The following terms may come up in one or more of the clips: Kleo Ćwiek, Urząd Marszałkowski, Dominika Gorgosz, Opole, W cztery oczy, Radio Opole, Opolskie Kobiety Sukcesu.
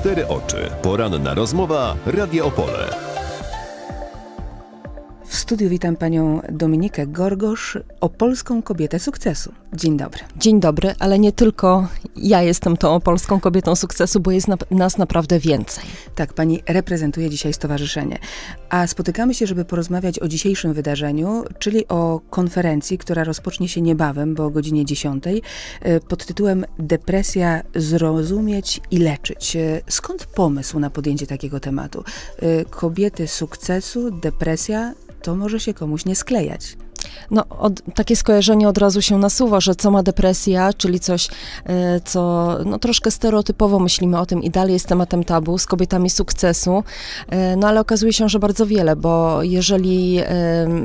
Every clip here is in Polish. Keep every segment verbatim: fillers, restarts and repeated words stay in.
cztery oczy. Poranna rozmowa Radio Opole. W studiu witam panią Dominikę Gorgosz, opolską kobietę sukcesu. Dzień dobry. Dzień dobry, ale nie tylko ja jestem tą opolską kobietą sukcesu, bo jest na, nas naprawdę więcej. Tak, pani reprezentuje dzisiaj stowarzyszenie. A spotykamy się, żeby porozmawiać o dzisiejszym wydarzeniu, czyli o konferencji, która rozpocznie się niebawem, bo o godzinie dziesiątej, pod tytułem Depresja zrozumieć i leczyć. Skąd pomysł na podjęcie takiego tematu? Kobiety sukcesu, depresja, to może się komuś nie sklejać. No, od, takie skojarzenie od razu się nasuwa, że co ma depresja, czyli coś, yy, co no, troszkę stereotypowo myślimy o tym i dalej jest tematem tabu z kobietami sukcesu, yy, no ale okazuje się, że bardzo wiele, bo jeżeli yy,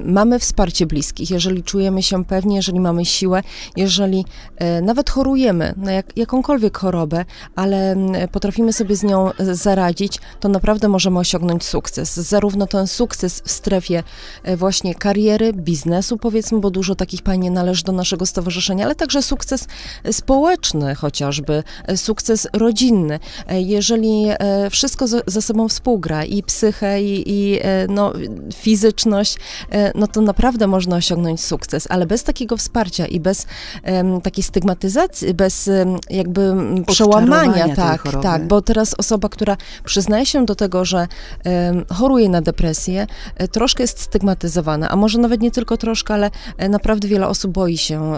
mamy wsparcie bliskich, jeżeli czujemy się pewnie, jeżeli mamy siłę, jeżeli yy, nawet chorujemy na jak, jakąkolwiek chorobę, ale yy, potrafimy sobie z nią zaradzić, to naprawdę możemy osiągnąć sukces. Zarówno ten sukces w strefie yy, właśnie kariery, biznesu, powiedzmy, bo dużo takich pań należy do naszego stowarzyszenia, ale także sukces społeczny chociażby, sukces rodzinny. Jeżeli wszystko ze sobą współgra i psychę, i, i no, fizyczność, no to naprawdę można osiągnąć sukces, ale bez takiego wsparcia i bez um, takiej stygmatyzacji, bez um, jakby przełamania, tak, tak, bo teraz osoba, która przyznaje się do tego, że um, choruje na depresję, troszkę jest stygmatyzowana, a może nawet nie tylko troszkę, ale naprawdę wiele osób boi się,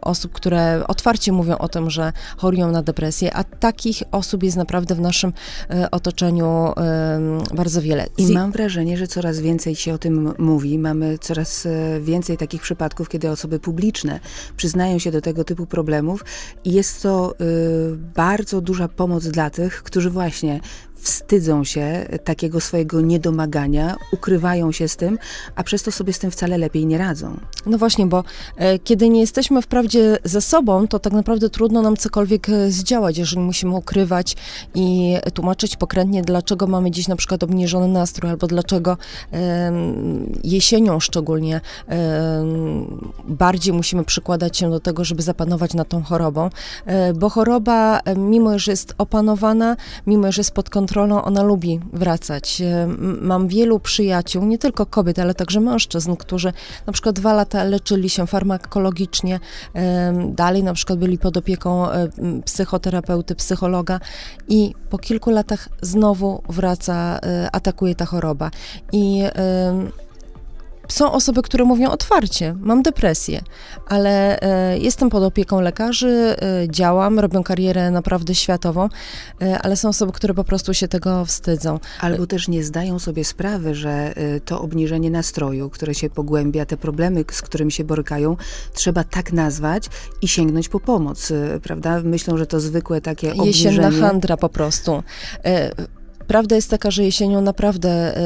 osób, które otwarcie mówią o tym, że chorują na depresję, a takich osób jest naprawdę w naszym otoczeniu bardzo wiele. I mam wrażenie, że coraz więcej się o tym mówi, mamy coraz więcej takich przypadków, kiedy osoby publiczne przyznają się do tego typu problemów i jest to bardzo duża pomoc dla tych, którzy właśnie wstydzą się takiego swojego niedomagania, ukrywają się z tym, a przez to sobie z tym wcale lepiej nie radzą. No właśnie, bo e, kiedy nie jesteśmy wprawdzie ze sobą, to tak naprawdę trudno nam cokolwiek e, zdziałać, jeżeli musimy ukrywać i tłumaczyć pokrętnie, dlaczego mamy dziś na przykład obniżony nastrój, albo dlaczego e, jesienią szczególnie e, bardziej musimy przykładać się do tego, żeby zapanować nad tą chorobą, e, bo choroba, e, mimo że jest opanowana, mimo że jest pod kontrolą, ona lubi wracać. Mam wielu przyjaciół, nie tylko kobiet, ale także mężczyzn, którzy na przykład dwa lata leczyli się farmakologicznie, dalej na przykład byli pod opieką psychoterapeuty, psychologa i po kilku latach znowu wraca, atakuje ta choroba. I są osoby, które mówią otwarcie, mam depresję, ale e, jestem pod opieką lekarzy, e, działam, robią karierę naprawdę światową, e, ale są osoby, które po prostu się tego wstydzą. Albo też nie zdają sobie sprawy, że e, to obniżenie nastroju, które się pogłębia, te problemy, z którymi się borykają, trzeba tak nazwać i sięgnąć po pomoc, e, prawda? Myślą, że to zwykłe takie obniżenie. Jesienna handra po prostu. E, Prawda jest taka, że jesienią naprawdę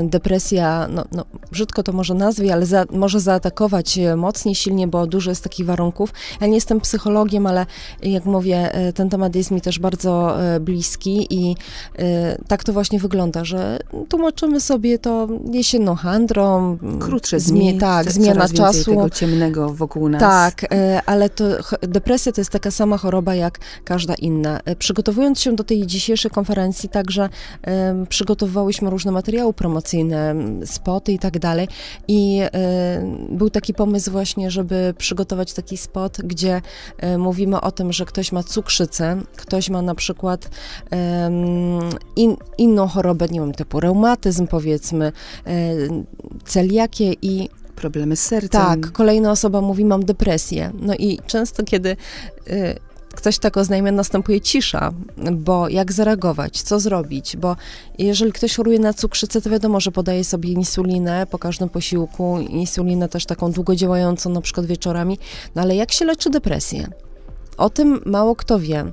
y, depresja, no, no, brzydko to może nazwie, ale za, może zaatakować mocniej, silnie, bo dużo jest takich warunków. Ja nie jestem psychologiem, ale jak mówię, ten temat jest mi też bardzo y, bliski i y, tak to właśnie wygląda, że tłumaczymy sobie to jesienną handrą. Krótsze dni, tak, zmiana czasu. Tego ciemnego wokół nas. Tak, y, ale to, depresja to jest taka sama choroba jak każda inna. Przygotowując się do tej dzisiejszej konferencji także przygotowywałyśmy różne materiały promocyjne, spoty i tak dalej i był taki pomysł właśnie, żeby przygotować taki spot, gdzie mówimy o tym, że ktoś ma cukrzycę, ktoś ma na przykład in, inną chorobę, nie wiem, typu reumatyzm powiedzmy, celiakię i problemy z sercem. Tak, kolejna osoba mówi, mam depresję. No i często, kiedy ktoś tak oznajmia, następuje cisza, bo jak zareagować, co zrobić, bo jeżeli ktoś choruje na cukrzycę, to wiadomo, że podaje sobie insulinę po każdym posiłku, insulinę też taką długodziałającą, na przykład wieczorami, no ale jak się leczy depresję? O tym mało kto wie.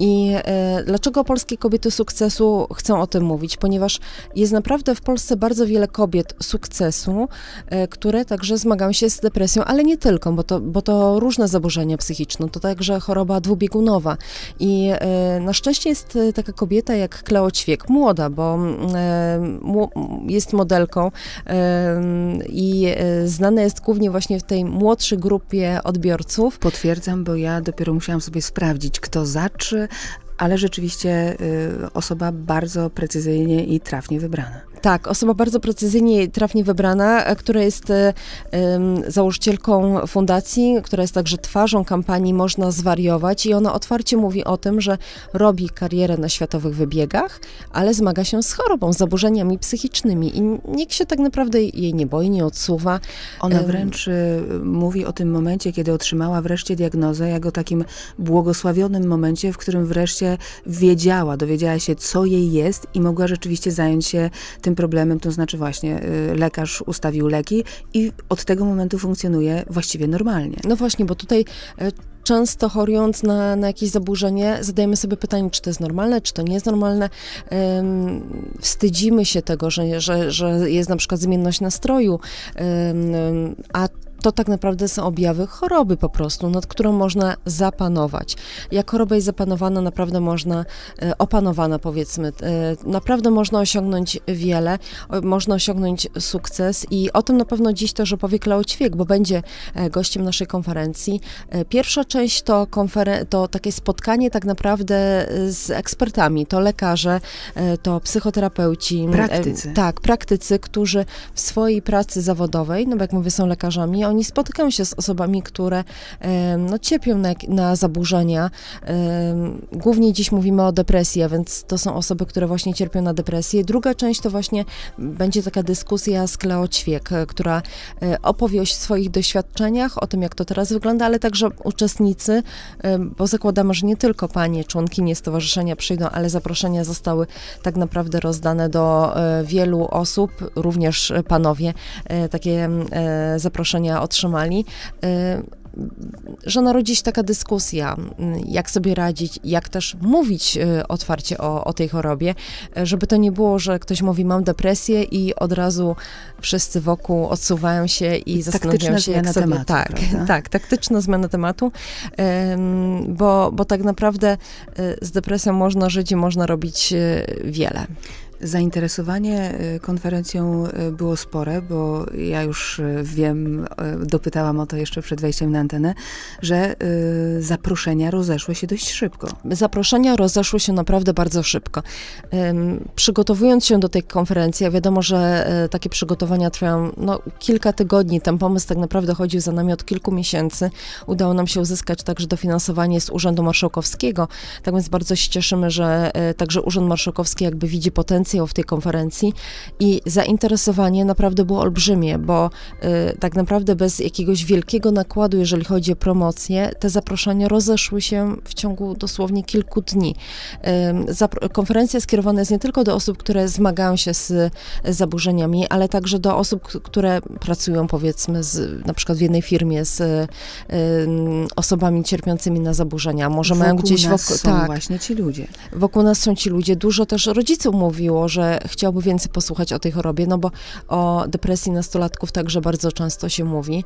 I e, dlaczego opolskie kobiety sukcesu chcą o tym mówić? Ponieważ jest naprawdę w Polsce bardzo wiele kobiet sukcesu, e, które także zmagają się z depresją, ale nie tylko, bo to, bo to różne zaburzenia psychiczne, to także choroba dwubiegunowa. I e, na szczęście jest taka kobieta jak Kleo Ćwiek, młoda, bo e, mu, jest modelką e, i e, znana jest głównie właśnie w tej młodszej grupie odbiorców. Potwierdzam, bo ja dopiero musiałam sobie sprawdzić, kto zaczy, ale rzeczywiście osoba bardzo precyzyjnie i trafnie wybrana. Tak, osoba bardzo precyzyjnie i trafnie wybrana, która jest um, założycielką fundacji, która jest także twarzą kampanii Można Zwariować i ona otwarcie mówi o tym, że robi karierę na światowych wybiegach, ale zmaga się z chorobą, z zaburzeniami psychicznymi i nikt się tak naprawdę jej nie boi, nie odsuwa. Ona wręcz um, mówi o tym momencie, kiedy otrzymała wreszcie diagnozę, jak o takim błogosławionym momencie, w którym wreszcie wiedziała, dowiedziała się, co jej jest i mogła rzeczywiście zająć się tym problemem, to znaczy właśnie lekarz ustawił leki i od tego momentu funkcjonuje właściwie normalnie. No właśnie, bo tutaj często chorując na, na jakieś zaburzenie, zadajemy sobie pytanie, czy to jest normalne, czy to nie jest normalne. Um, wstydzimy się tego, że, że, że jest na przykład zmienność nastroju, um, a to tak naprawdę są objawy choroby po prostu, nad którą można zapanować. Jak choroba jest zapanowana, naprawdę można, opanowana powiedzmy, naprawdę można osiągnąć wiele, można osiągnąć sukces i o tym na pewno dziś też opowie Kleo Ćwiek, bo będzie gościem naszej konferencji. Pierwsza część to, konferen to takie spotkanie tak naprawdę z ekspertami, to lekarze, to psychoterapeuci. Praktycy. Tak, praktycy, którzy w swojej pracy zawodowej, no bo jak mówię, są lekarzami, oni spotykają się z osobami, które no, cierpią na, na zaburzenia. Głównie dziś mówimy o depresji, a więc to są osoby, które właśnie cierpią na depresję. Druga część to właśnie będzie taka dyskusja z Kleo Ćwiek, która opowie o swoich doświadczeniach, o tym, jak to teraz wygląda, ale także uczestnicy, bo zakładamy, że nie tylko panie, członkini stowarzyszenia przyjdą, ale zaproszenia zostały tak naprawdę rozdane do wielu osób, również panowie takie zaproszenia otrzymali, że narodzi się taka dyskusja, jak sobie radzić, jak też mówić otwarcie o, o tej chorobie, żeby to nie było, że ktoś mówi, mam depresję i od razu wszyscy wokół odsuwają się i zastanawiają się, jak sobie... Tematu, tak, tak, taktyczna zmiana tematu, bo, bo tak naprawdę z depresją można żyć i można robić wiele. Zainteresowanie konferencją było spore, bo ja już wiem, dopytałam o to jeszcze przed wejściem na antenę, że zaproszenia rozeszły się dość szybko. Zaproszenia rozeszły się naprawdę bardzo szybko. Przygotowując się do tej konferencji, a wiadomo, że takie przygotowania trwają no, kilka tygodni, ten pomysł tak naprawdę chodził za nami od kilku miesięcy. Udało nam się uzyskać także dofinansowanie z Urzędu Marszałkowskiego, tak więc bardzo się cieszymy, że także Urząd Marszałkowski jakby widzi potencjał w tej konferencji i zainteresowanie naprawdę było olbrzymie, bo y, tak naprawdę bez jakiegoś wielkiego nakładu, jeżeli chodzi o promocję, te zaproszenia rozeszły się w ciągu dosłownie kilku dni. Y, konferencja skierowana jest nie tylko do osób, które zmagają się z, z zaburzeniami, ale także do osób, które pracują powiedzmy z, na przykład w jednej firmie z y, osobami cierpiącymi na zaburzenia. Może wokół mają gdzieś nas wokół, są tak, właśnie ci ludzie. Wokół nas są ci ludzie. Dużo też rodziców mówiło, że chciałby więcej posłuchać o tej chorobie, no bo o depresji nastolatków także bardzo często się mówi,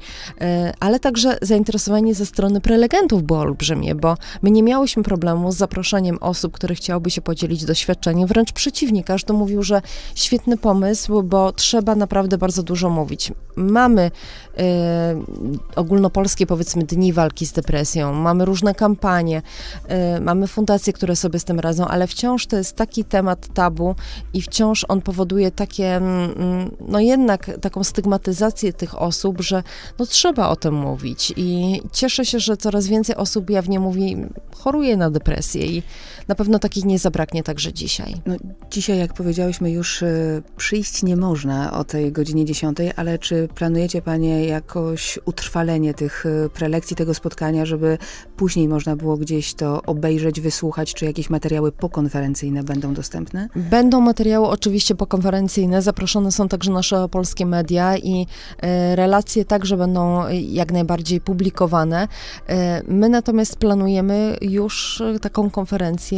ale także zainteresowanie ze strony prelegentów było olbrzymie, bo my nie miałyśmy problemu z zaproszeniem osób, które chciałyby się podzielić doświadczeniem, wręcz przeciwnie, każdy mówił, że świetny pomysł, bo trzeba naprawdę bardzo dużo mówić. Mamy y, ogólnopolskie, powiedzmy, dni walki z depresją, mamy różne kampanie, y, mamy fundacje, które sobie z tym radzą, ale wciąż to jest taki temat tabu, i wciąż on powoduje takie, no jednak taką stygmatyzację tych osób, że no trzeba o tym mówić i cieszę się, że coraz więcej osób jawnie mówi, choruje na depresję i na pewno takich nie zabraknie także dzisiaj. No, dzisiaj, jak powiedziałyśmy, już przyjść nie można o tej godzinie dziesiątej, ale czy planujecie Panie jakoś utrwalenie tych prelekcji, tego spotkania, żeby później można było gdzieś to obejrzeć, wysłuchać, czy jakieś materiały pokonferencyjne będą dostępne? Będą materiały oczywiście pokonferencyjne, zaproszone są także nasze polskie media i y, relacje także będą jak najbardziej publikowane. Y, my natomiast planujemy już taką konferencję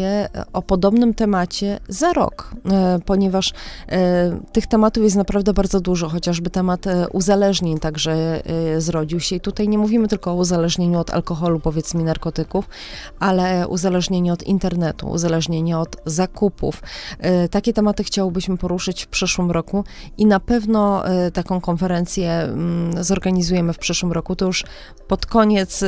o podobnym temacie za rok, y, ponieważ y, tych tematów jest naprawdę bardzo dużo, chociażby temat y, uzależnień także y, zrodził się i tutaj nie mówimy tylko o uzależnieniu od alkoholu, powiedzmy narkotyków, ale uzależnieniu od internetu, uzależnieniu od zakupów. Y, takie tematy chciałobyśmy poruszyć w przyszłym roku i na pewno taką konferencję zorganizujemy w przyszłym roku. To już pod koniec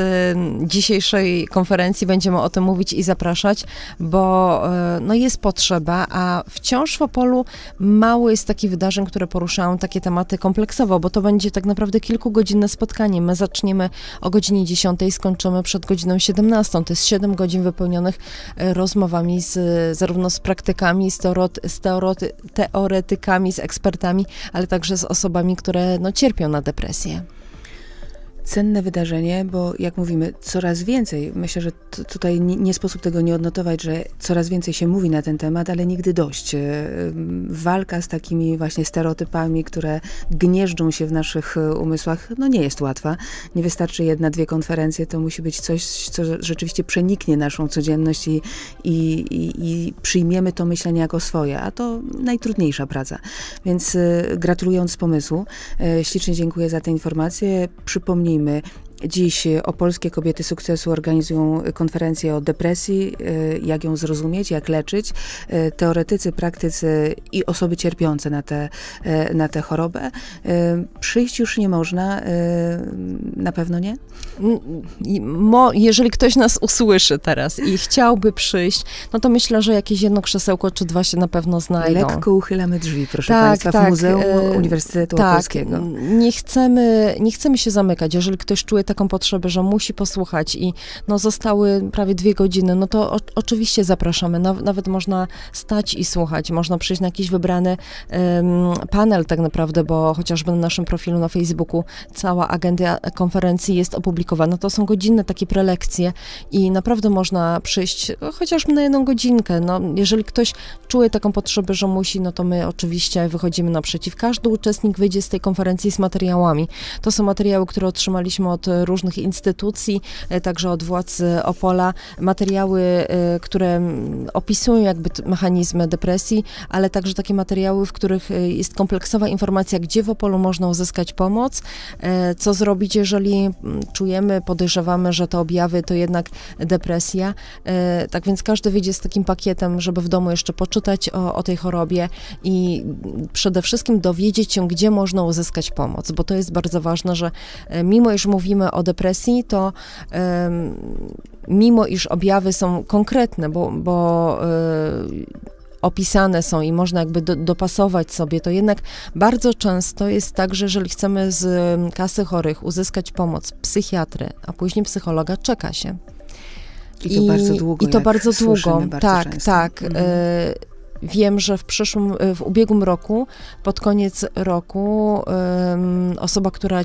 dzisiejszej konferencji będziemy o tym mówić i zapraszać, bo no jest potrzeba, a wciąż w Opolu mało jest takich wydarzeń, które poruszają takie tematy kompleksowo, bo to będzie tak naprawdę kilkugodzinne spotkanie. My zaczniemy o godzinie dziesiątej, skończymy przed godziną siedemnastą. To jest siedem godzin wypełnionych rozmowami z, zarówno z praktykami, z, teorety, z teorety, teoretykami, z ekspertami, ale także z osobami, które no, cierpią na depresję. Cenne wydarzenie, bo jak mówimy, coraz więcej, myślę, że tutaj nie, nie sposób tego nie odnotować, że coraz więcej się mówi na ten temat, ale nigdy dość. Walka z takimi właśnie stereotypami, które gnieżdżą się w naszych umysłach, no nie jest łatwa. Nie wystarczy jedna, dwie konferencje, to musi być coś, co rzeczywiście przeniknie naszą codzienność i, i, i, i przyjmiemy to myślenie jako swoje, a to najtrudniejsza praca. Więc gratulując pomysłu, ślicznie dziękuję za te informacje. Przypomnijmy, dziś Opolskie Kobiety Sukcesu organizują konferencję o depresji, jak ją zrozumieć, jak leczyć. Teoretycy, praktycy i osoby cierpiące na tę na tę chorobę. Przyjść już nie można, na pewno nie? Jeżeli ktoś nas usłyszy teraz i chciałby przyjść, no to myślę, że jakieś jedno krzesełko czy dwa się na pewno znajdą. Lekko uchylamy drzwi, proszę tak, Państwa, tak, w Muzeum Uniwersytetu tak, Opolskiego. Nie chcemy, nie chcemy się zamykać. Jeżeli ktoś czuje taką potrzebę, że musi posłuchać i no, zostały prawie dwie godziny, no to o, oczywiście zapraszamy. Nawet można stać i słuchać, można przyjść na jakiś wybrany um, panel tak naprawdę, bo chociażby na naszym profilu na Facebooku cała agenda konferencji jest opublikowana. To są godzinne takie prelekcje i naprawdę można przyjść no, chociażby na jedną godzinkę. No, jeżeli ktoś czuje taką potrzebę, że musi, no to my oczywiście wychodzimy naprzeciw. Każdy uczestnik wyjdzie z tej konferencji z materiałami. To są materiały, które otrzymaliśmy od różnych instytucji, także od władz Opola, materiały, które opisują jakby mechanizmy depresji, ale także takie materiały, w których jest kompleksowa informacja, gdzie w Opolu można uzyskać pomoc, co zrobić, jeżeli czujemy, podejrzewamy, że te objawy to jednak depresja. Tak więc każdy wyjdzie z takim pakietem, żeby w domu jeszcze poczytać o, o tej chorobie i przede wszystkim dowiedzieć się, gdzie można uzyskać pomoc, bo to jest bardzo ważne, że mimo iż mówimy o depresji, to um, mimo iż objawy są konkretne, bo, bo yy, opisane są i można jakby do, dopasować sobie, to jednak bardzo często jest tak, że jeżeli chcemy z kasy chorych uzyskać pomoc psychiatry, a później psychologa, czeka się. I to I, bardzo długo. I to bardzo długo, bardzo tak, często. tak. Mhm. Y Wiem, że w przyszłym, w ubiegłym roku, pod koniec roku um, osoba, która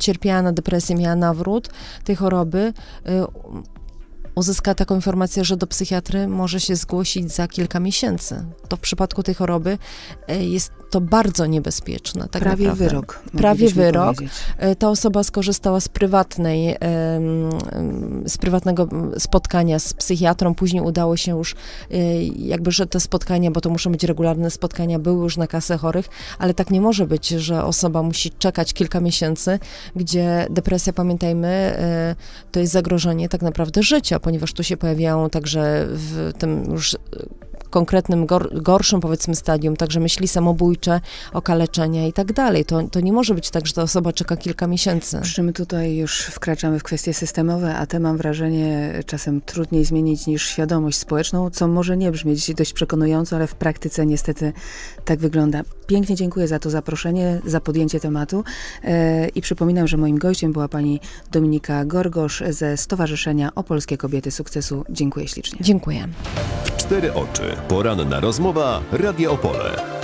cierpiała na depresję, miała nawrót tej choroby, um, uzyska taką informację, że do psychiatry może się zgłosić za kilka miesięcy. To w przypadku tej choroby jest to bardzo niebezpieczne. Tak Prawie naprawdę. wyrok. Prawie wyrok. Powiedzieć. Ta osoba skorzystała z prywatnej, z prywatnego spotkania z psychiatrą. Później udało się już, jakby, że te spotkania, bo to muszą być regularne spotkania, były już na kasę chorych, ale tak nie może być, że osoba musi czekać kilka miesięcy, gdzie depresja, pamiętajmy, to jest zagrożenie tak naprawdę życia, ponieważ tu się pojawiają także w tym już konkretnym, gor, gorszym powiedzmy stadium, także myśli samobójcze, okaleczenia i tak dalej. To, to nie może być tak, że ta osoba czeka kilka miesięcy. Przy czym tutaj już wkraczamy w kwestie systemowe, a te mam wrażenie czasem trudniej zmienić niż świadomość społeczną, co może nie brzmieć dość przekonująco, ale w praktyce niestety tak wygląda. Pięknie dziękuję za to zaproszenie, za podjęcie tematu e, i przypominam, że moim gościem była pani Dominika Gorgosz ze Stowarzyszenia Opolskie Kobiety Sukcesu. Dziękuję ślicznie. Dziękuję. W cztery oczy. Poranna rozmowa Radio Opole.